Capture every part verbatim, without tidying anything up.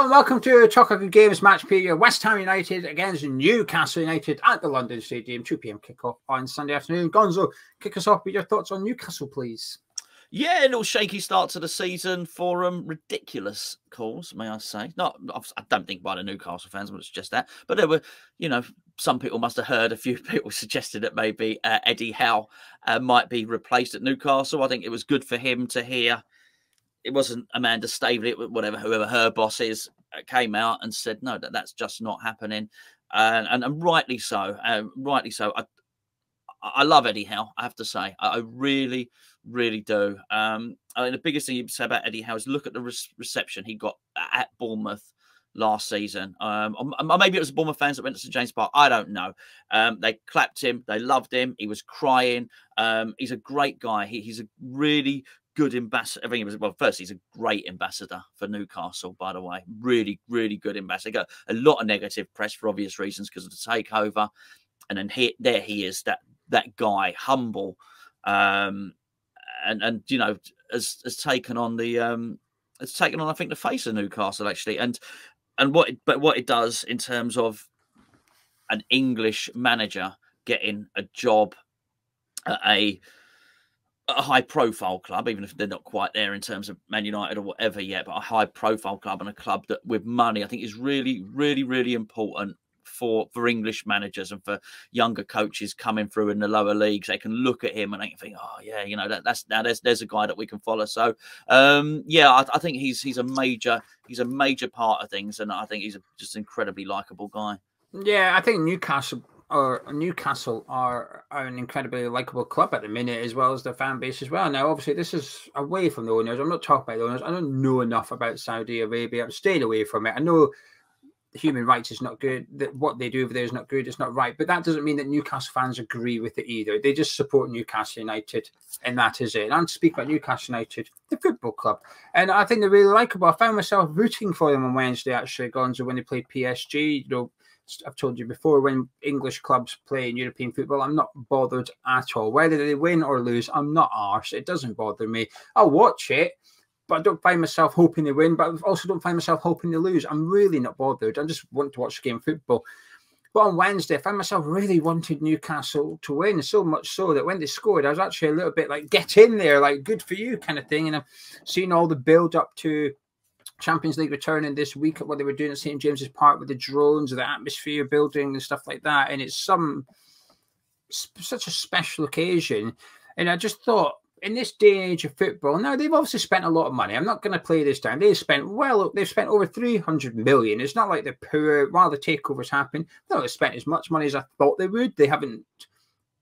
Hello and welcome to Chococa Games match preview. West Ham United against Newcastle United at the London Stadium, two p m kickoff on Sunday afternoon. Gonzo, kick us off with your thoughts on Newcastle, please. Yeah, a little shaky start to the season for um, ridiculous calls, may I say. Not, I don't think by the Newcastle fans, I would suggest that. But there were, you know, some people must have heard, a few people suggested that maybe uh, Eddie Howe uh, might be replaced at Newcastle. I think it was good for him to hear. It wasn't Amanda Staveley, whatever, whoever her boss is, came out and said, no, that, that's just not happening. And, and, and rightly so, um, rightly so. I, I love Eddie Howe, I have to say. I, I really, really do. Um, I mean, the biggest thing you say about Eddie Howe is look at the re reception he got at Bournemouth last season. Um, or, or maybe it was the Bournemouth fans that went to St James Park. I don't know. Um, they clapped him. They loved him. He was crying. Um, he's a great guy. He, he's a really good ambassador. I think it was, well, first, he's a great ambassador for Newcastle, by the way. Really, really good ambassador. He got a lot of negative press for obvious reasons because of the takeover. And then he, there he is, that that guy, humble, um, and, and, you know, has, has taken on the, um, has taken on, I think, the face of Newcastle, actually. And, and what, it, but what it does in terms of an English manager getting a job at a, a high profile club, even if they're not quite there in terms of Man United or whatever yet, but a high profile club and a club that with money, I think is really, really, really important for, for English managers and for younger coaches coming through in the lower leagues. They can look at him and they can think, oh yeah, you know, that, that's now there's, there's a guy that we can follow. So um, yeah, I, I think he's, he's a major, he's a major part of things. And I think he's a, just an incredibly likable guy. Yeah. I think Newcastle, Or Newcastle are, are an incredibly likable club at the minute, as well as their fan base as well. Now, obviously, this is away from the owners. I'm not talking about the owners. I don't know enough about Saudi Arabia. I've stayed away from it. I know human rights is not good. That what they do over there is not good. It's not right. But that doesn't mean that Newcastle fans agree with it either. They just support Newcastle United, and that is it. And I'm speaking about Newcastle United, the football club. And I think they're really likable. I found myself rooting for them on Wednesday, actually, Gonzo, when they played P S G. You know, I've told you before, when English clubs play in European football, I'm not bothered at all. Whether they win or lose, I'm not arsed. It doesn't bother me. I'll watch it, but I don't find myself hoping they win, but I also don't find myself hoping they lose. I'm really not bothered. I just want to watch the game of football. But on Wednesday, I found myself really wanted Newcastle to win, so much so that when they scored, I was actually a little bit like, get in there, like, good for you kind of thing. And I've seen all the build-up to Champions League returning this week at what they were doing at St James's Park with the drones, the atmosphere building and stuff like that. And it's some such a special occasion. And I just thought, in this day and age of football, now they've obviously spent a lot of money. I'm not going to play this down. They've spent, well, they've spent over three hundred million. It's not like they're poor. While the takeovers happen, they've not spent as much money as I thought they would. They haven't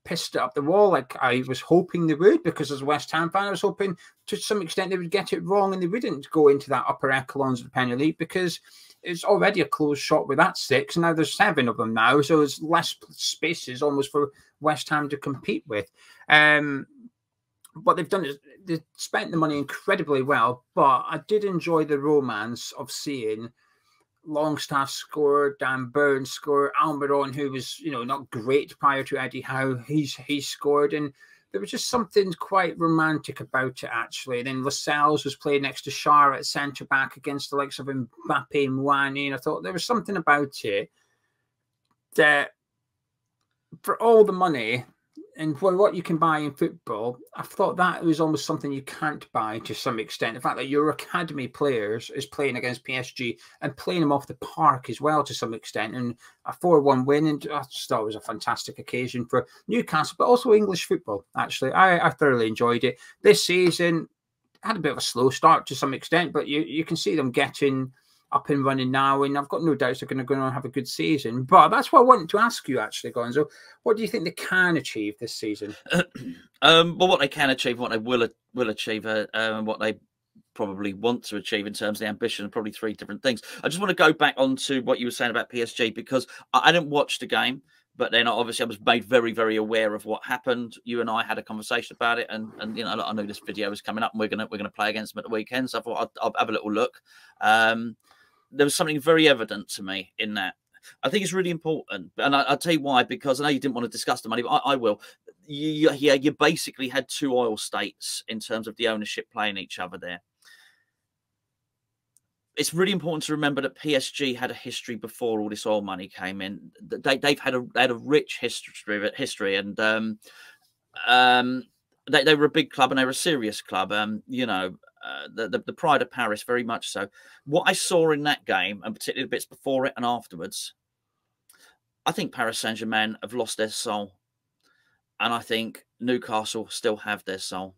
pissed it up the wall like I was hoping they would, because as a West Ham fan I was hoping to some extent they would get it wrong and they wouldn't go into that upper echelons of the Premier League, because it's already a closed shop with that six and now there's seven of them now, so there's less spaces almost for West Ham to compete with. Um, what they've done is they've spent the money incredibly well, but I did enjoy the romance of seeing Longstaff scored, Dan Burn scored, Almiron, who was, you know, not great prior to Eddie Howe, he's he scored, and there was just something quite romantic about it, actually. And then Lascelles was playing next to Shara at centre back against the likes of Mbappe and Mwani, and I thought there was something about it that, for all the money and for what you can buy in football, I thought that was almost something you can't buy to some extent. The fact that your academy players is playing against P S G and playing them off the park as well to some extent, and a four one win, and I just thought it was a fantastic occasion for Newcastle, but also English football, actually. I, I thoroughly enjoyed it. This season had a bit of a slow start to some extent, but you, you can see them getting up and running now, and I've got no doubts they're going to go on and have a good season. But that's what I wanted to ask you, actually, Gonzo. What do you think they can achieve this season? um, well, what they can achieve, what they will will achieve, uh, um, what they probably want to achieve in terms of the ambition are probably three different things. I just want to go back onto what you were saying about P S G, because I, I didn't watch the game, but then obviously I was made very, very aware of what happened. You and I had a conversation about it, and and you know, I knew this video was coming up, and we're gonna we're gonna play against them at the weekend, so I thought I'll, I'll have a little look. Um, There was something very evident to me in that. I think it's really important. And I, I'll tell you why, because I know you didn't want to discuss the money, but I, I will. You, yeah, you basically had two oil states in terms of the ownership playing each other there. it's really important to remember that P S G had a history before all this oil money came in. They, they've had a they had a rich history, history, and um, um, they, they were a big club and they were a serious club. Um, you know, uh, the, the the pride of Paris, very much so. What I saw in that game, and particularly the bits before it and afterwards, I think Paris Saint-Germain have lost their soul, and I think Newcastle still have their soul.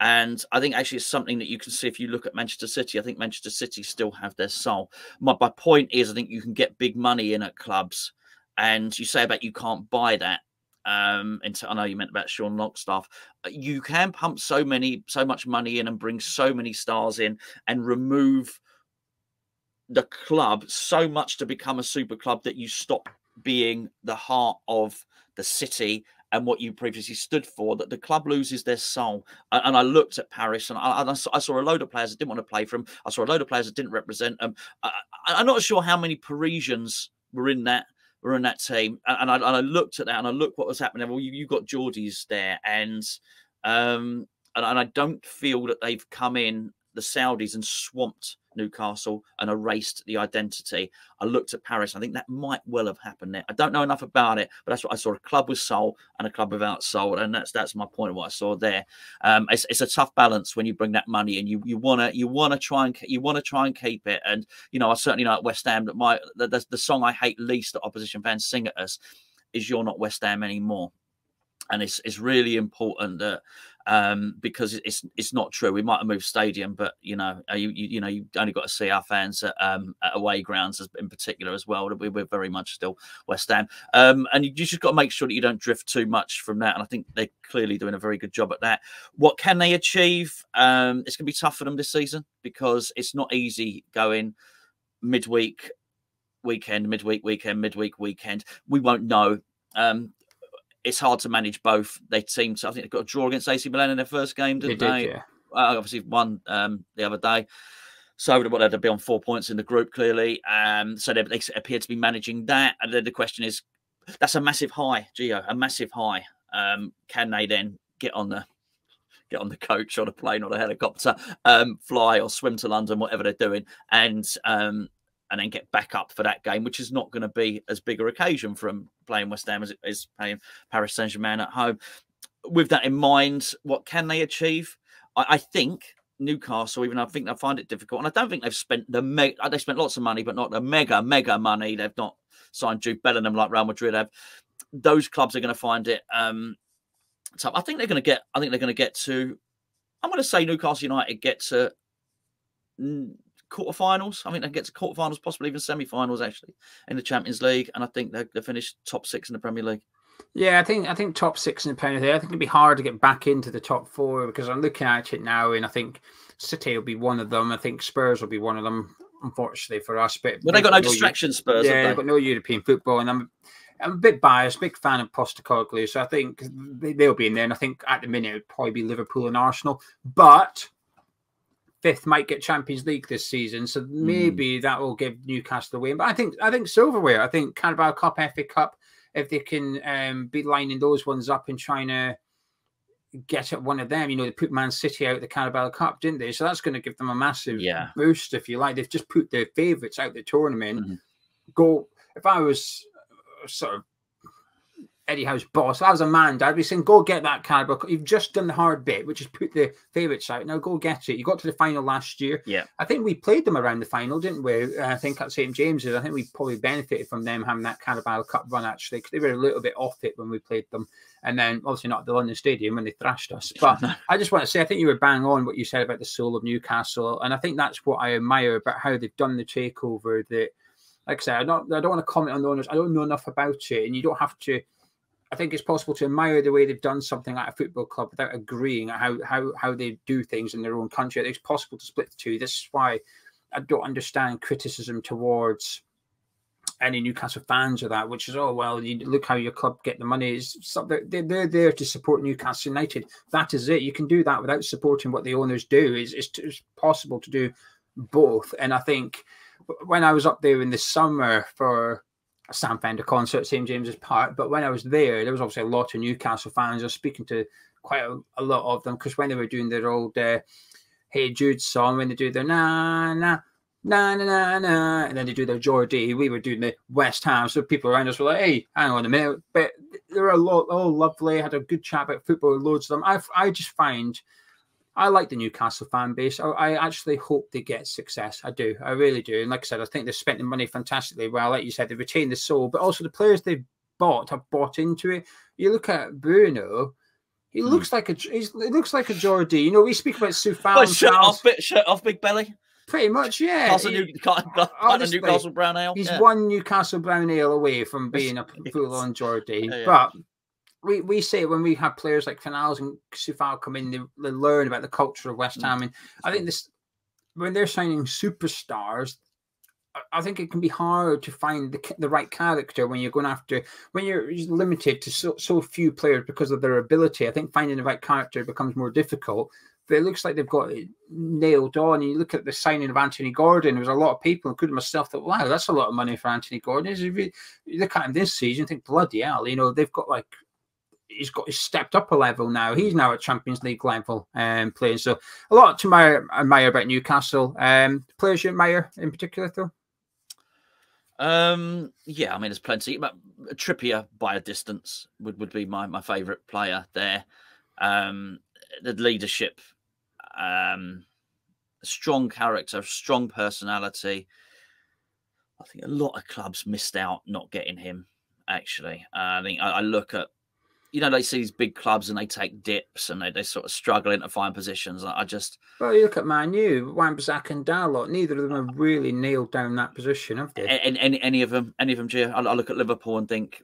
And I think actually it's something that you can see if you look at Manchester City. I think Manchester City still have their soul. My, my point is, I think you can get big money in at clubs, and you say about you can't buy that. Um, and I know you meant about Sean Lock stuff. You can pump so many, so much money in and bring so many stars in and remove the club so much to become a super club that you stop being the heart of the city and what you previously stood for, that the club loses their soul. And I looked at Paris, and I, I saw a load of players that didn't want to play for them. I saw a load of players that didn't represent them. I, I'm not sure how many Parisians were in that were in that team. And I, and I looked at that, and I looked what was happening. Well, you, you got Geordies there, and um, and, and I don't feel that they've come in, the Saudis, and swamped Newcastle and erased the identity. I looked at Paris. I think that might well have happened there. I don't know enough about it, but that's what I saw: a club with soul and a club without soul. And that's that's my point of what I saw there. Um, it's, it's a tough balance when you bring that money in. You you wanna you wanna try and you wanna try and keep it. And you know, I certainly know at West Ham that my the, the, the song I hate least that opposition fans sing at us is "You're Not West Ham Anymore." And it's it's really important that. Um, because it's it's not true. We might have moved stadium, but you know, you you, you know, you only got to see our fans at, um, at away grounds, as, in particular, as well. We, we're very much still West Ham, um, and you just got to make sure that you don't drift too much from that. And I think they're clearly doing a very good job at that. What can they achieve? Um, it's going to be tough for them this season, because it's not easy going midweek, weekend, midweek, weekend, midweek, weekend. We won't know. Um, It's hard to manage both. They seem to, I think they've got a draw against A C Milan in their first game, didn't they? They did, yeah. Well, obviously won um, the other day. So they would have to be on four points in the group, clearly. Um, so they, they appear to be managing that. And then the question is, that's a massive high, Gio, a massive high. Um, can they then get on the get on the coach or the plane or the helicopter, um, fly or swim to London, whatever they're doing, and um, and then get back up for that game, which is not going to be as big an occasion for them playing West Ham as it is playing Paris Saint-Germain at home. With that in mind, what can they achieve? I, I think Newcastle, even though I think they'll find it difficult, and I don't think they've spent the me they spent lots of money, but not the mega, mega money. They've not signed Jude Bellingham like Real Madrid have. Those clubs are going to find it um, tough. I think they're going to get. I think they're going to get to. I'm going to say Newcastle United get to. Mm, quarterfinals. I think they can get to quarterfinals, possibly even semi-finals, actually, in the Champions League. And I think they they finish top six in the Premier League. Yeah, I think I think top six in the Premier League. I think it'd be hard to get back into the top four, because I'm looking at it now, and I think City will be one of them. I think Spurs will be one of them, unfortunately for us. But well, they got no distraction, Spurs. Yeah, they've got no European football, and I'm I'm a bit biased, big fan of Postecoglou, so I think they, they'll be in there. And I think at the minute it would probably be Liverpool and Arsenal, but. Fifth might get Champions League this season, so maybe mm. that will give Newcastle a win. But I think I think silverware. I think Carabao Cup, F A Cup, if they can um, be lining those ones up and trying to get at one of them. You know, they put Man City out the Carabao Cup, didn't they? So that's going to give them a massive yeah. boost, if you like. They've just put their favourites out the tournament. Mm. Go. If I was sort of Eddie Howe's boss, if I was a man, I'd be saying, go get that Carabao Cup. You've just done the hard bit, which is put the favourites out. Now go get it. You got to the final last year. Yeah. I think we played them around the final, didn't we? I think at St James's, I think we probably benefited from them having that Carabao Cup run, actually, because they were a little bit off it when we played them. And then, obviously, not at the London Stadium when they thrashed us. But I just want to say, I think you were bang on what you said about the soul of Newcastle. And I think that's what I admire about how they've done the takeover. That, like I said, I don't, I don't want to comment on the owners. I don't know enough about it. And you don't have to... I think it's possible to admire the way they've done something at a football club without agreeing at how, how, how they do things in their own country. I think it's possible to split the two. This is why I don't understand criticism towards any Newcastle fans or that, which is, oh, well, you look how your club get the money. It's something, they're, they're there to support Newcastle United. That is it. You can do that without supporting what the owners do. It's, it's, it's possible to do both. And I think when I was up there in the summer for... Sam Fender concert at St James's Park, but when I was there, there was obviously a lot of Newcastle fans. I was speaking to quite a, a lot of them, because when they were doing their old uh, Hey Jude song, when they do their na na na na na na, and then they do their Geordie. We were doing the West Ham, so people around us were like, "Hey, hang on a minute." But they're a lot, all lovely. I had a good chat about football. Loads of them. I I just find I like the Newcastle fan base. I, I actually hope they get success. I do. I really do. And like I said, I think they've spent the money fantastically well. Like you said, they retain the soul, but also the players they've bought have bought into it. You look at Bruno. He mm. looks like a he's, he looks like a Geordie. You know, we speak about Sufal. Oh, shirt off, bit shirt off, big belly. Pretty much, yeah. That's a new, honestly, Newcastle brown ale. He's yeah. one Newcastle brown ale away from being a full-on Geordie. Yeah, yeah. But we, we say when we have players like Canales and Sufal come in, they, they learn about the culture of West Ham. And I think this, when they're signing superstars, I think it can be hard to find the the right character when you're going after when you're limited to so so few players because of their ability. I think finding the right character becomes more difficult. But it looks like they've got it nailed on. And you look at the signing of Anthony Gordon. There was a lot of people, including myself, that wow, that's a lot of money for Anthony Gordon. You look at him this season, think bloody hell. You know they've got like he's got he's stepped up a level now. He's now at Champions League level and um, playing. So a lot to admire, admire about Newcastle. Um, players you admire in particular, though. Um, yeah, I mean, there's plenty. Trippier by a distance would would be my my favourite player there. Um, the leadership. Um, strong character, strong personality. I think a lot of clubs missed out not getting him, actually. Uh, I think I, I look at, you know, they see these big clubs and they take dips and they, they sort of struggling to find positions. I just... Well, you look at Man U, Wan-Bissaka and Dalot, neither of them have really nailed down that position, have they? And, and, any of them, any of them, Gio. I, I look at Liverpool and think,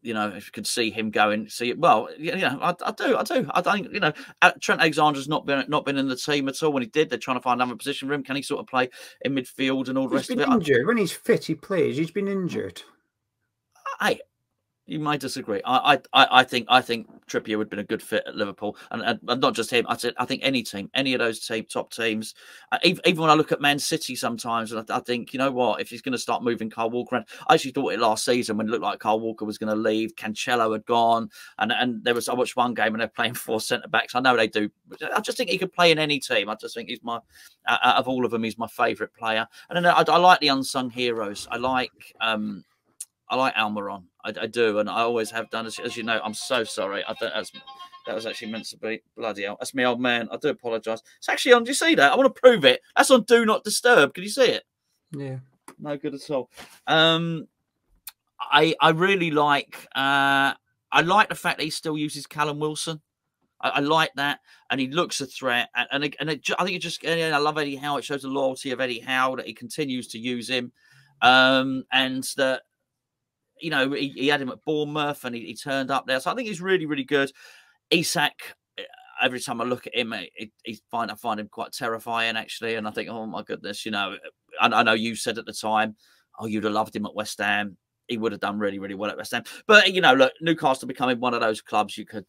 you know, if you could see him going, see it. Well, yeah, yeah I, I do, I do. I think, you know, Trent Alexander's not been not been in the team at all. When he did, they're trying to find another position for him. Can he sort of play in midfield and all the he's rest of it? He's been injured. I, when he's fit, he plays. He's been injured. Hey, you might disagree. I, I, I think, I think Trippier would have been a good fit at Liverpool, and, and, and not just him. I said, I think any team, any of those team, top teams. Uh, even, even when I look at Man City sometimes, and I, I think, you know what, if he's going to start moving Kyle Walker around, I actually thought it last season when it looked like Kyle Walker was going to leave, Cancelo had gone, and and there was I watched one game and they're playing four centre backs. I know they do. I just think he could play in any team. I just think he's my out of all of them, he's my favourite player. And then I, I like the unsung heroes. I like. Um, I like Almiron. I, I do, and I always have done. As, as you know, I'm so sorry. I don't. That's, that was actually meant to be bloody hell. That's me, old man. I do apologise. It's actually on. Do you see that? I want to prove it. That's on Do Not Disturb. Can you see it? Yeah. No good at all. Um, I I really like. Uh, I like the fact that he still uses Callum Wilson. I, I like that, and he looks a threat. And and, it, and it, I think it just. And I love Eddie Howe. It shows the loyalty of Eddie Howe that he continues to use him, um, and that. You know, he, he had him at Bournemouth and he, he turned up there. So I think he's really, really good. Isak, every time I look at him, he, he find, I find him quite terrifying, actually. And I think, oh, my goodness, you know, I, I know you said at the time, oh, you'd have loved him at West Ham. He would have done really, really well at West Ham. But, you know, look, Newcastle becoming one of those clubs you could,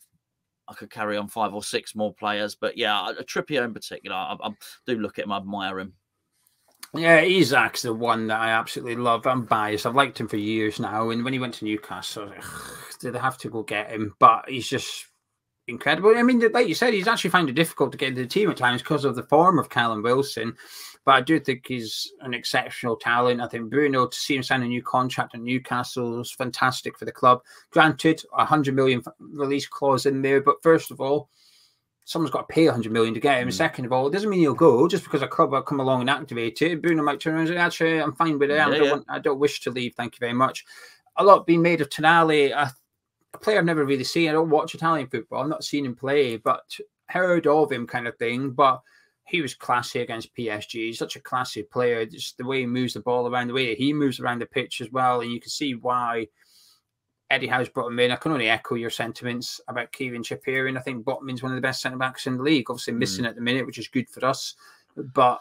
I could carry on five or six more players. But, yeah, Trippier in particular, I, I do look at him, I admire him. Yeah, Isak's the one that I absolutely love. I'm biased. I've liked him for years now. And when he went to Newcastle, ugh, did I have to go get him? But he's just incredible. I mean, like you said, he's actually found it difficult to get into the team at times because of the form of Callum Wilson. But I do think he's an exceptional talent. I think Bruno, to see him sign a new contract at Newcastle is fantastic for the club. Granted, a one hundred million pound release clause in there. But first of all, someone's got to pay one hundred million to get him. Mm. Second of all, it doesn't mean he'll go just because a club will come along and activate it. Bruno might turn around and say, actually, I'm fine with it. Yeah, I, don't yeah. want, I don't wish to leave. Thank you very much. A lot being made of Tonali, a, a player I've never really seen. I don't watch Italian football. I've not seen him play, but heard of him kind of thing. But he was classy against P S G. He's such a classy player. Just the way he moves the ball around, the way he moves around the pitch as well. And you can see why Eddie Howe's brought him in. I can only echo your sentiments about Kieran Trippier, and I think Botman's one of the best centre-backs in the league. Obviously missing mm. at the minute, which is good for us. But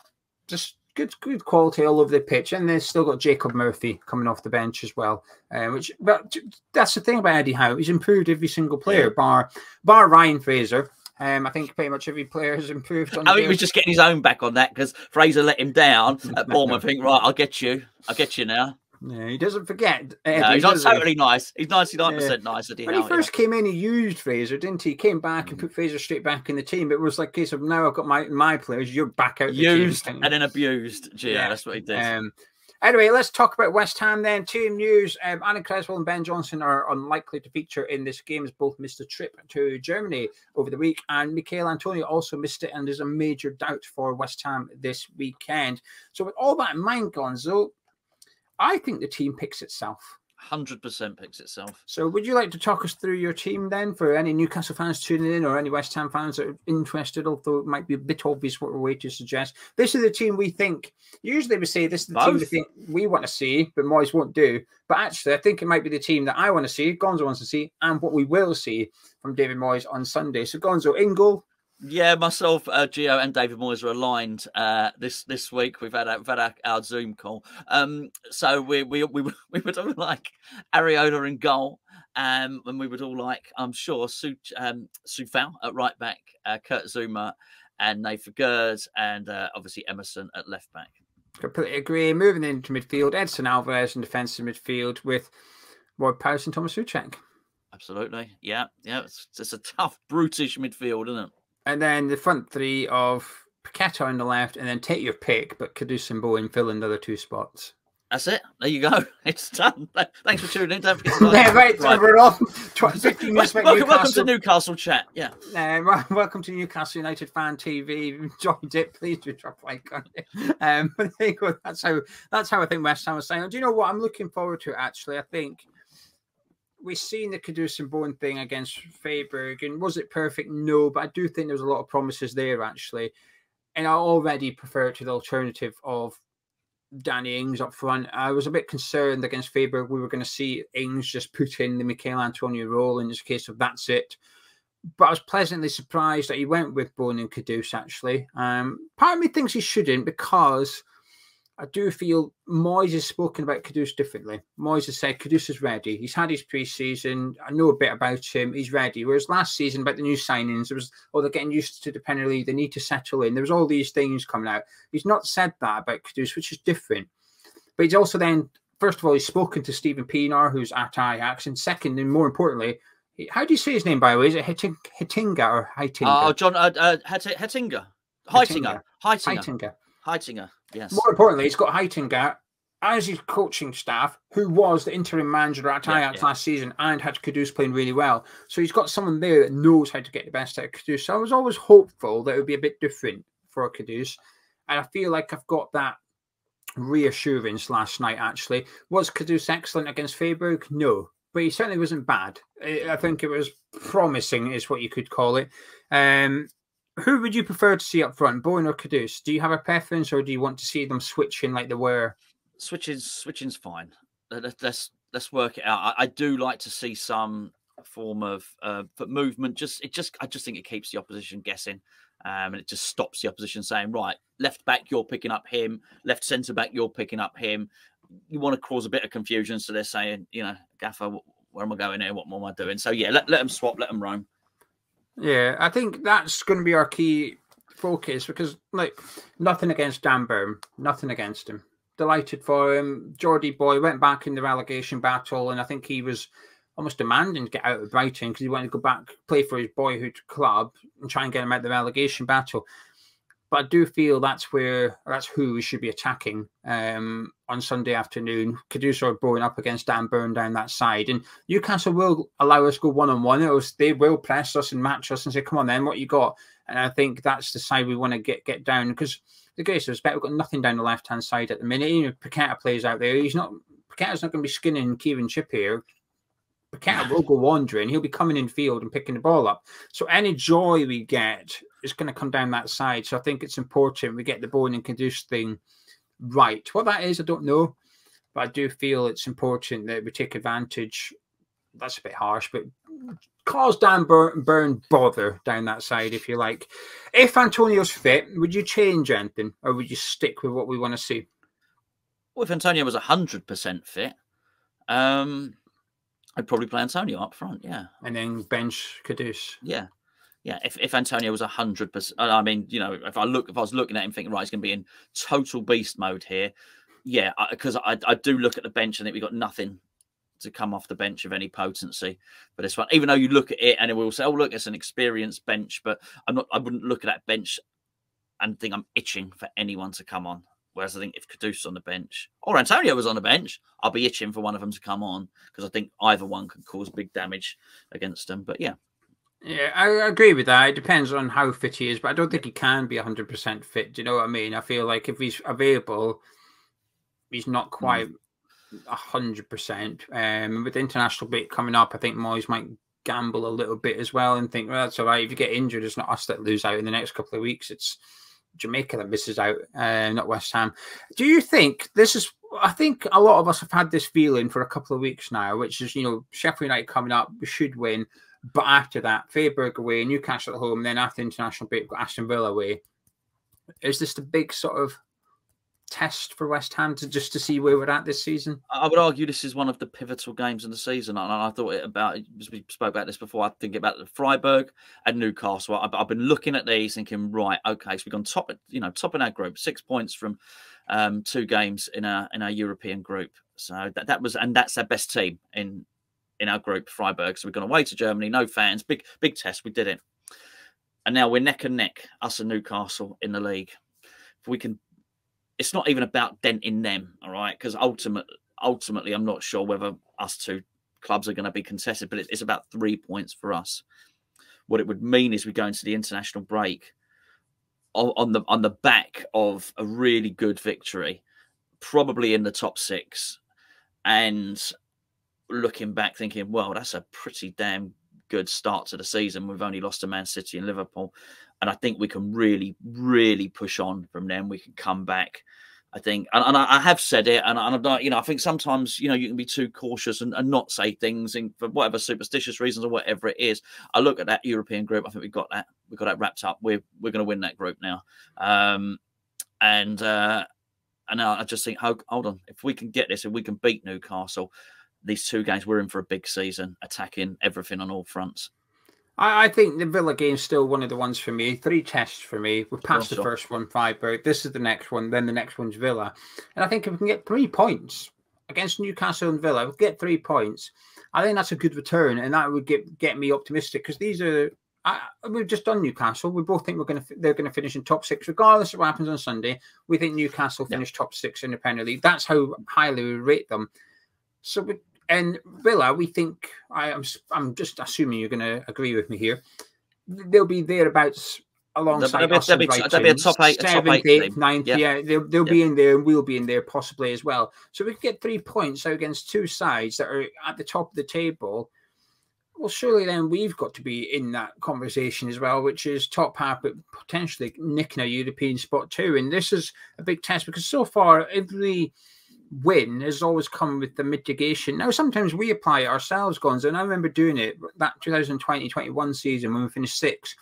just good good quality all over the pitch. And they've still got Jacob Murphy coming off the bench as well. Uh, which, but that's the thing about Eddie Howe. He's improved every single player, yeah. bar, bar Ryan Fraser. Um, I think pretty much every player has improved. On I think he was just getting his own back on that because Fraser let him down at Bournemouth. I think, right, I'll get you. I'll get you now. Yeah, he doesn't forget. Eddie, no, he's not totally he? nice. He's ninety-nine percent yeah. nice. Eddie when Howe, he first yeah. came in, he used Fraser, didn't he? He came back mm. and put Fraser straight back in the team. It was like a case of, now I've got my, my players, you're back out the Used team. and then abused. Gee, yeah, that's what he did. Um, Anyway, let's talk about West Ham then. Team news. Um, Anna Creswell and Ben Johnson are unlikely to feature in this game as both missed a trip to Germany over the week. And Michael Antonio also missed it. And there's a major doubt for West Ham this weekend. So with all that in mind, Gonzo, I think the team picks itself. one hundred percent picks itself. So would you like to talk us through your team then for any Newcastle fans tuning in or any West Ham fans that are interested, although it might be a bit obvious what way to suggest. This is the team we think. Usually we say this is the Both. team we think we want to see, but Moyes won't do. But actually, I think it might be the team that I want to see, Gonzo wants to see, and what we will see from David Moyes on Sunday. So Gonzo, in goal. Yeah, myself, uh, Gio and David Moyes are aligned uh, this this week. We've had, a, we've had a, our Zoom call, um, so we we we we would all like Areola in goal, um, and we would all like, I'm sure, Su um, Sufal at right back, uh, Kurt Zouma, and Nathan Gerd, and uh, obviously Emerson at left back. Completely agree. Moving into midfield, Edson Alvarez in defensive midfield with Roy Powis and Thomas Suchek. Absolutely, yeah, yeah. It's, it's a tough, brutish midfield, isn't it? And then the front three of Paqueta on the left, and then take your pick, but Kudus and Bowen fill in the other two spots. That's it. There you go. It's done. Thanks for tuning in. Don't forget to like yeah, right, right. We're off. fifteen minutes welcome, Newcastle. welcome to Newcastle Chat. Yeah. Uh, welcome to Newcastle United Fan T V. If you enjoyed it, please do drop a like on it. Um, but there you go. That's how, that's how I think West Ham was saying. Do you know what I'm looking forward to, actually? I think we've seen the Kudus and Bowen thing against Freiburg, and was it perfect? No, but I do think there was a lot of promises there, actually. And I already prefer it to the alternative of Danny Ings up front. I was a bit concerned against Freiburg. We were going to see Ings just put in the Michail Antonio role in this case of that's it. But I was pleasantly surprised that he went with Bowen and Kudus, actually. Um, part of me thinks he shouldn't, because I do feel Moyes has spoken about Kudus differently. Moyes has said Kudus is ready. He's had his pre-season. I know a bit about him. He's ready. Whereas last season, about the new signings, it was, oh, they're getting used to the Premier League. They need to settle in. There was all these things coming out. He's not said that about Kudus, which is different. But he's also then, first of all, he's spoken to Stephen Pienaar, who's at Ajax. And second, and more importantly, how do you say his name, by the way? Is it Heitinga or Heitinga? Oh, uh, John, uh, uh, Heitinga. Heitinga. Heitinga. Heitinga. Heitinga, yes. More importantly, he's got Heitinga as his coaching staff, who was the interim manager at yeah, Ajax yeah. last season and had Kudus playing really well. So he's got someone there that knows how to get the best out of Kudus. So I was always hopeful that it would be a bit different for Kudus. And I feel like I've got that reassurance last night, actually. Was Kudus excellent against Freiburg? No. But he certainly wasn't bad. I think it was promising, is what you could call it. Um... Who would you prefer to see up front, Bowen or Kudus? Do you have a preference, or do you want to see them switching like they were? Switching, switching's fine. Let's let's work it out. I, I do like to see some form of uh, movement. Just it just I just think it keeps the opposition guessing, um, and it just stops the opposition saying, right, left back you're picking up him, left centre back you're picking up him. You want to cause a bit of confusion, so they're saying, you know, Gaffer, where am I going here? What more am I doing? So yeah, let let them swap, let them roam. Yeah, I think that's going to be our key focus, because, like, nothing against Dan Burn, nothing against him. Delighted for him. Geordie boy went back in the relegation battle, and I think he was almost demanding to get out of Brighton because he wanted to go back, play for his boyhood club and try and get him out of the relegation battle. But I do feel that's where, or that's who we should be attacking um, on Sunday afternoon. Kudus or Bowen up against Dan Burn down that side. And Newcastle will allow us to go one-on-one. It'll, they will press us and match us and say, come on then, what you got? And I think that's the side we want to get get down. Because the greatest respect, we've got nothing down the left-hand side at the minute. You know, Paqueta plays out there. He's not, Paqueta's not going to be skinning Kieran Trippier. Paqueta will go wandering. He'll be coming in field and picking the ball up. So any joy we get is going to come down that side. So I think it's important we get the Bowen and Kudus thing right. What that is, I don't know. But I do feel it's important that we take advantage. That's a bit harsh, but cause Dan Burn bother down that side, if you like. If Antonio's fit, would you change anything? Or would you stick with what we want to see? Well, if Antonio was one hundred percent fit, um... I'd probably play Antonio up front, yeah. And then bench Kudus. Yeah. Yeah. If if Antonio was a hundred percent I mean, you know, if I look if I was looking at him thinking, right, he's gonna be in total beast mode here, yeah, because I, I, I do look at the bench and think we've got nothing to come off the bench of any potency. But this one, even though you look at it and it will say, oh, look, it's an experienced bench, but I'm not, I wouldn't look at that bench and think I'm itching for anyone to come on. Whereas I think if Kudus is on the bench or Antonio was on the bench, I'll be itching for one of them to come on because I think either one could cause big damage against them. But yeah. Yeah, I agree with that. It depends on how fit he is, but I don't think he can be one hundred percent fit. Do you know what I mean? I feel like if he's available, he's not quite one hundred percent. Um, with the international bit coming up, I think Moyes might gamble a little bit as well and think, well, that's all right. If you get injured, it's not us that lose out in the next couple of weeks. It's Jamaica that misses out, uh, not West Ham. Do you think this is... I think a lot of us have had this feeling for a couple of weeks now, which is, you know, Sheffield United coming up, we should win. But after that, Freiburg away, Newcastle at home, then after international break, got Aston Villa away. Is this the big sort of test for West Ham to just to see where we're at this season? I would argue this is one of the pivotal games in the season, and I thought it about we spoke about this before. I think about the Freiburg and Newcastle. I've been looking at these, thinking, right, okay, so we've gone top, you know, top in our group, six points from um, two games in our in our European group. So that that was, and that's our best team in. in our group, Freiburg. So we've gone away to Germany, no fans, big, big test. We did it. And now we're neck and neck, us and Newcastle in the league. If we can, it's not even about denting them. All right. Cause ultimately, ultimately, I'm not sure whether us two clubs are going to be contested, but it's, it's about three points for us. What it would mean is we go into the international break on, on the, on the back of a really good victory, probably in the top six. And, looking back, thinking, well, that's a pretty damn good start to the season. We've only lost to Man City and Liverpool. And I think we can really, really push on from them. We can come back, I think. And, and I have said it. And, and I'm not, you know, I think sometimes, you know, you can be too cautious and, and not say things in, for whatever superstitious reasons or whatever it is. I look at that European group. I think we've got that. We've got that wrapped up. We're, we're going to win that group now. Um, and, uh, and now I just think, oh, hold on. If we can get this, if we can beat Newcastle, these two games, we're in for a big season, attacking everything on all fronts. I, I think the Villa game's still one of the ones for me. Three tests for me. We've passed the first one, Freiburg. This is the next one. Then the next one's Villa. And I think if we can get three points against Newcastle and Villa, we'll get three points. I think that's a good return, and that would get get me optimistic because these are... I, we've just done Newcastle. We both think we're going to they're going to finish in top six, regardless of what happens on Sunday. We think Newcastle finish yeah. top six in the Premier League. That's how highly we rate them. So we... And Villa, we think, I, I'm I'm just assuming you're going to agree with me here, they'll be thereabouts alongside us. They'll be, they'll be, they'll be a top eight, seventh, a top eight eighth, ninth, yeah. yeah, they'll, they'll yeah. be in there and we'll be in there possibly as well. So we can get three points out against two sides that are at the top of the table. Well, surely then we've got to be in that conversation as well, which is top half, but potentially nicking a European spot too. And this is a big test because so far every... win has always come with the mitigation. Now, sometimes we apply it ourselves, Gonzo, and I remember doing it that two thousand twenty twenty-one season when we finished sixth,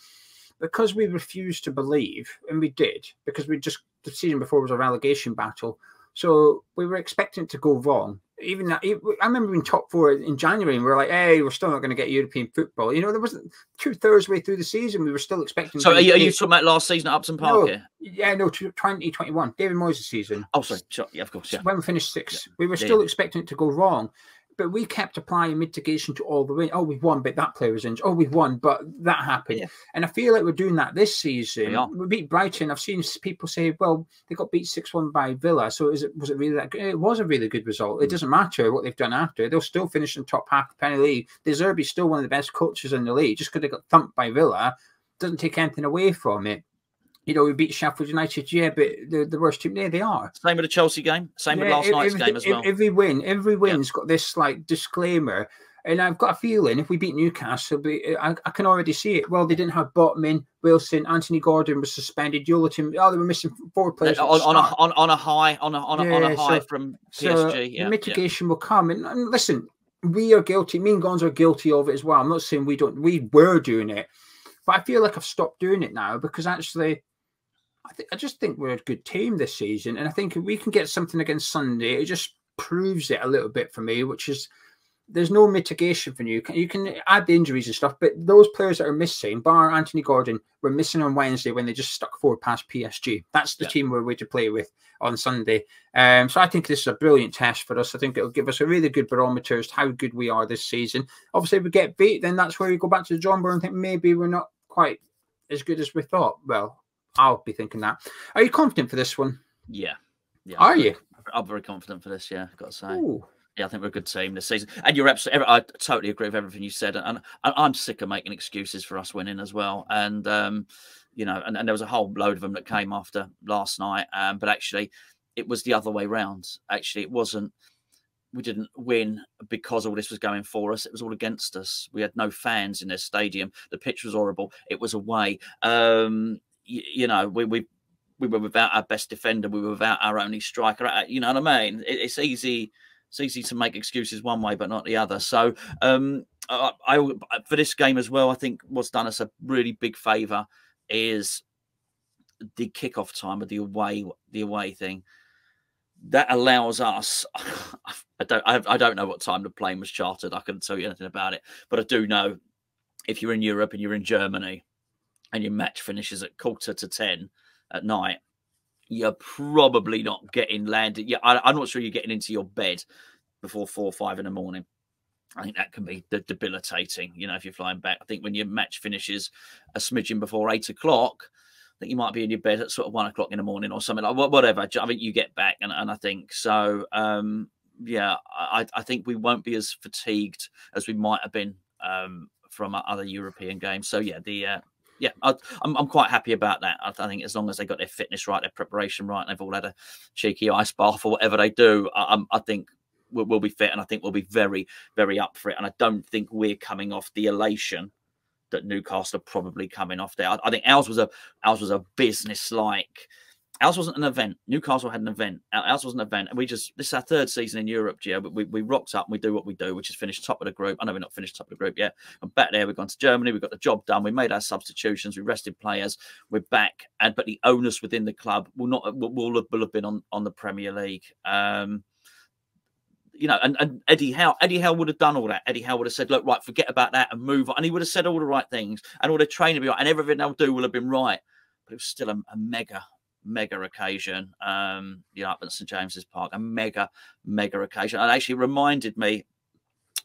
because we refused to believe, and we did, because we just, the season before was a relegation battle, so we were expecting it to go wrong. Even that, I remember in top four in January, and we were like, hey, we're still not going to get European football. You know, there wasn't two thirds way through the season. We were still expecting. So, are you, are you talking about last season at Upton Park? No, here? Yeah, no, twenty twenty-one, David Moyes' season. Oh, sorry. Yeah, of course. Yeah. When we finished sixth, yeah. we were still yeah. expecting it to go wrong, but we kept applying mitigation to all the way. Oh, we've won, but that player was injured. Oh, we've won, but that happened. Yeah. And I feel like we're doing that this season. We, we beat Brighton. I've seen people say, well, they got beat six one by Villa. So is it, was it really that good? It was a really good result. Mm. It doesn't matter what they've done after. They'll still finish in top half of the Premier League. Deserby's still one of the best coaches in the league. Just because they got thumped by Villa doesn't take anything away from it. You know, we beat Sheffield United, yeah, but the the worst team there they are. Same with the Chelsea game, same yeah, with last every, night's game as well. Every win, every win's yeah. got this like disclaimer, and I've got a feeling if we beat Newcastle, we, I, I can already see it. Well, they didn't have Botman, Wilson, Anthony Gordon was suspended. Yolatin, oh, they were missing four players on, on, a, on, on a high, on a on a, yeah, on a high so, from P S G. So yeah, mitigation yeah. will come, and, and listen, we are guilty. Me and Gonzo are guilty of it as well. I'm not saying we don't. We were doing it. But I feel like I've stopped doing it now because actually, I, th I just think we're a good team this season. And I think if we can get something against Sunday, it just proves it a little bit for me, which is there's no mitigation for you. You can, you can add the injuries and stuff, but those players that are missing, bar Anthony Gordon, were missing on Wednesday when they just stuck forward past P S G. That's the yeah. team we're way to play with on Sunday. Um, so I think this is a brilliant test for us. I think it'll give us a really good barometer as to how good we are this season. Obviously, if we get beat, then that's where we go back to the drawing board and think maybe we're not quite as good as we thought. Well, I'll be thinking that. Are you confident for this one? Yeah. yeah are I'm you? Very, I'm very confident for this, yeah, I've got to say. Ooh. Yeah, I think we're a good team this season. And you're absolutely, I totally agree with everything you said. And, and I'm sick of making excuses for us winning as well. And, um, you know, and, and there was a whole load of them that came after last night. Um, but actually, it was the other way round. Actually, it wasn't, we didn't win because all this was going for us. It was all against us. We had no fans in their stadium. The pitch was horrible. It was away. Um, you, you know, we, we, we were without our best defender. We were without our only striker. You know what I mean? It, it's easy. It's easy to make excuses one way, but not the other. So um, I, I, for this game as well, I think what's done us a really big favour is the kickoff time of the away, the away thing. That allows us. I don't. I, I don't know what time the plane was chartered. I couldn't tell you anything about it, but I do know if you're in Europe and you're in Germany and your match finishes at quarter to ten at night, you're probably not getting landed. Yeah, I, I'm not sure you're getting into your bed before four or five in the morning. I think that can be de debilitating, you know, if you're flying back. I think when your match finishes a smidgen before eight o'clock, I think you might be in your bed at sort of one o'clock in the morning or something, like whatever. I think mean, you get back, and, and I think so. Um, yeah, I, I think we won't be as fatigued as we might have been um, from our other European games. So, yeah, the... Uh, Yeah, I, I'm, I'm quite happy about that. I, I think as long as they got their fitness right, their preparation right, and they've all had a cheeky ice bath or whatever they do, I, I think we'll, we'll be fit, and I think we'll be very, very up for it. And I don't think we're coming off the elation that Newcastle are probably coming off there. I, I think ours was a ours was a business-like. Ours wasn't an event. Newcastle had an event. Ours was an event. And we just, this is our third season in Europe, Gio, but we, we rocked up and we do what we do, which is finish top of the group. I know we're not finished top of the group yet. I'm back there. We've gone to Germany. We've got the job done. We made our substitutions. We rested players. We're back. And But the onus within the club will not will, will, have, will have been on, on the Premier League. Um, you know, and, and Eddie Howe, Eddie Howe would have done all that. Eddie Howe would have said, look, right, forget about that and move on. And he would have said all the right things. And all the training would be right. And everything they'll do will have been right. But it was still a, a mega... mega occasion, um, you know, up at St James's Park, a mega, mega occasion. And it actually reminded me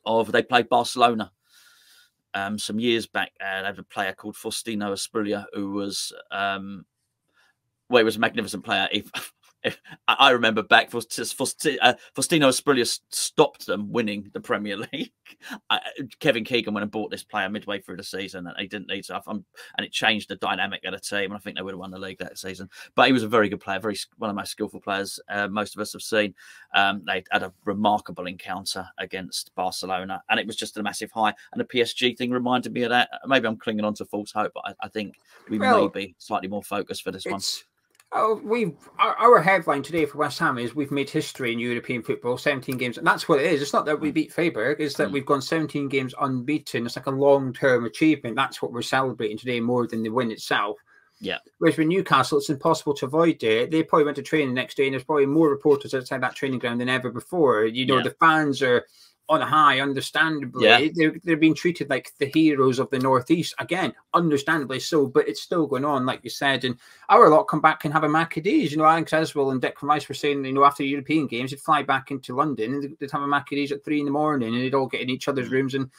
of they played Barcelona um, some years back. Uh, they had a player called Faustino Asprilla, who was, um, well, he was a magnificent player. He, I remember back, Faustino Asprilla stopped them winning the Premier League. Kevin Keegan went and bought this player midway through the season, and he didn't need to. And it changed the dynamic of the team, and I think they would have won the league that season. But he was a very good player, very one of the most skillful players uh, most of us have seen. Um, they had a remarkable encounter against Barcelona, and it was just a massive high. And the P S G thing reminded me of that. Maybe I'm clinging on to false hope, but I, I think we well, may be slightly more focused for this one. Oh, we've our, our headline today for West Ham is we've made history in European football, seventeen games, and that's what it is. It's not that we beat Freiburg, it's that mm. we've gone seventeen games unbeaten. It's like a long-term achievement. That's what we're celebrating today more than the win itself. Yeah. Whereas with Newcastle, it's impossible to avoid it. They probably went to training the next day, and there's probably more reporters outside that training ground than ever before. You know, yeah. the fans are on high, understandably. Yeah. They're, they're being treated like the heroes of the Northeast. Again, understandably so, but it's still going on, like you said. And our lot come back and have a mac a days. You know, Alex Eswell and Declan Rice were saying, you know, after European games, they'd fly back into London and they'd have a mac a days at three in the morning, and they'd all get in each other's rooms and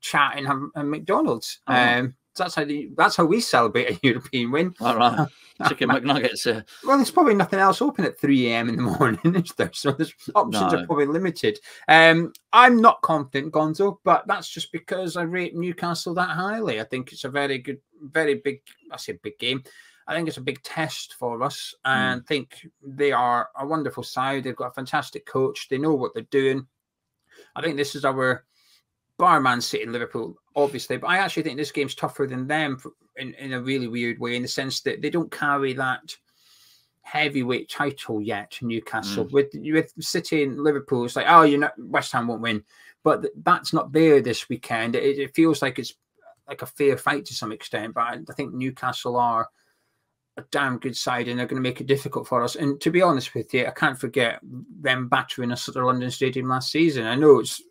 chat and have a McDonald's. Mm-hmm. Um, so that's how the, that's how we celebrate a European win. All right. Chicken McNuggets. Uh... Well, there's probably nothing else open at three A M in the morning, is there? So there's options no. are probably limited. Um, I'm not confident, Gonzo, but that's just because I rate Newcastle that highly. I think it's a very good, very big, I say big game. I think it's a big test for us, and mm. I think they are a wonderful side. They've got a fantastic coach. They know what they're doing. I think this is our... bar Man City and Liverpool, obviously, but I actually think this game's tougher than them in, in a really weird way, in the sense that they don't carry that heavyweight title yet, Newcastle. Mm. With with City and Liverpool, it's like, oh, you're not, West Ham won't win. But that's not there this weekend. It, it feels like it's like a fair fight to some extent, but I, I think Newcastle are a damn good side, and they're going to make it difficult for us. And to be honest with you, I can't forget them battering us at the London Stadium last season. I know it's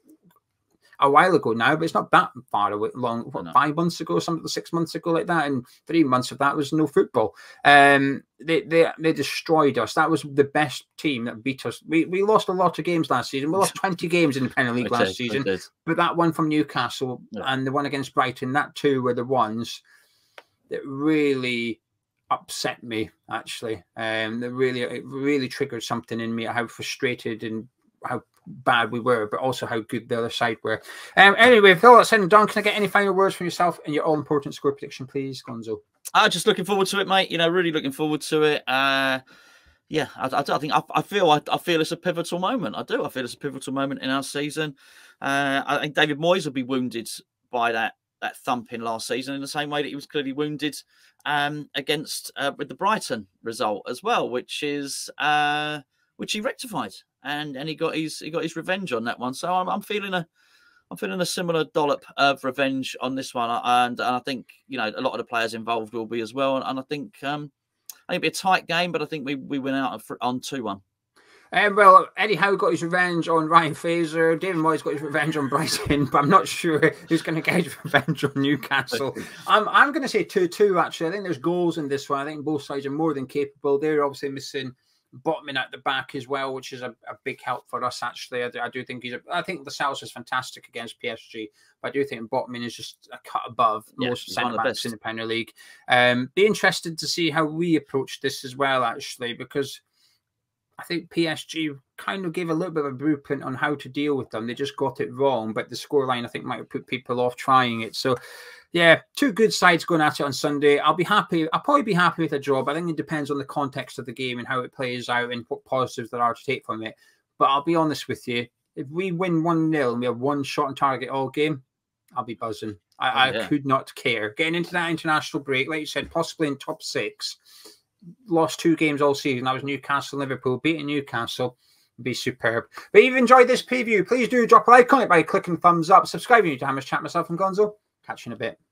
a while ago now, but it's not that far away, long, what, no. five months ago, something six months ago like that, and three months of that was no football. Um, they, they, they destroyed us. That was the best team that beat us. We, we lost a lot of games last season. We lost twenty games in the Premier League last season, but that one from Newcastle yeah. and the one against Brighton, that two were the ones that really upset me, actually. Um, that really, it really triggered something in me, how frustrated and how bad we were, but also how good the other side were. Um, anyway, with all that said and done, can I get any final words from yourself and your all-important score prediction, please, Gonzo? I'm just looking forward to it, mate. You know, really looking forward to it. Uh, yeah, I, I, I think I, I feel I, I feel it's a pivotal moment. I do. I feel it's a pivotal moment in our season. Uh, I think David Moyes will be wounded by that that thumping last season in the same way that he was clearly wounded um, against uh, with the Brighton result as well, which is uh, which he rectified. And and he got his he got his revenge on that one. So I'm I'm feeling a I'm feeling a similar dollop of revenge on this one. And, and I think, you know, a lot of the players involved will be as well. And, and I think um I think it'll be a tight game, but I think we we went out on two one. Um, well, Eddie Howe got his revenge on Ryan Fraser. David Moyes got his revenge on Brighton, but I'm not sure who's going to get his revenge on Newcastle. I'm I'm going to say two two. Actually, I think there's goals in this one. I think both sides are more than capable. They're obviously missing Botman at the back as well, which is a, a big help for us, actually. I do, I do think he's a, I think Lascelles is fantastic against P S G, but I do think Botman is just a cut above yeah, most centre backs in the Premier League. Um, be interested to see how we approach this as well, actually, because I think P S G kind of gave a little bit of a blueprint on how to deal with them. They just got it wrong, but the scoreline, I think, might have put people off trying it. So, yeah, two good sides going at it on Sunday. I'll be happy. I'll probably be happy with a draw, but I think it depends on the context of the game and how it plays out and what positives there are to take from it. But I'll be honest with you. If we win one nil and we have one shot on target all game, I'll be buzzing. I, oh, yeah. I could not care. Getting into that international break, like you said, possibly in top six, lost two games all season. That was Newcastle and Liverpool. Beating Newcastle would be superb. But if you've enjoyed this preview, please do drop a like on it by clicking thumbs up, subscribing to Hammers Chat, myself and Gonzo. Catch you in a bit.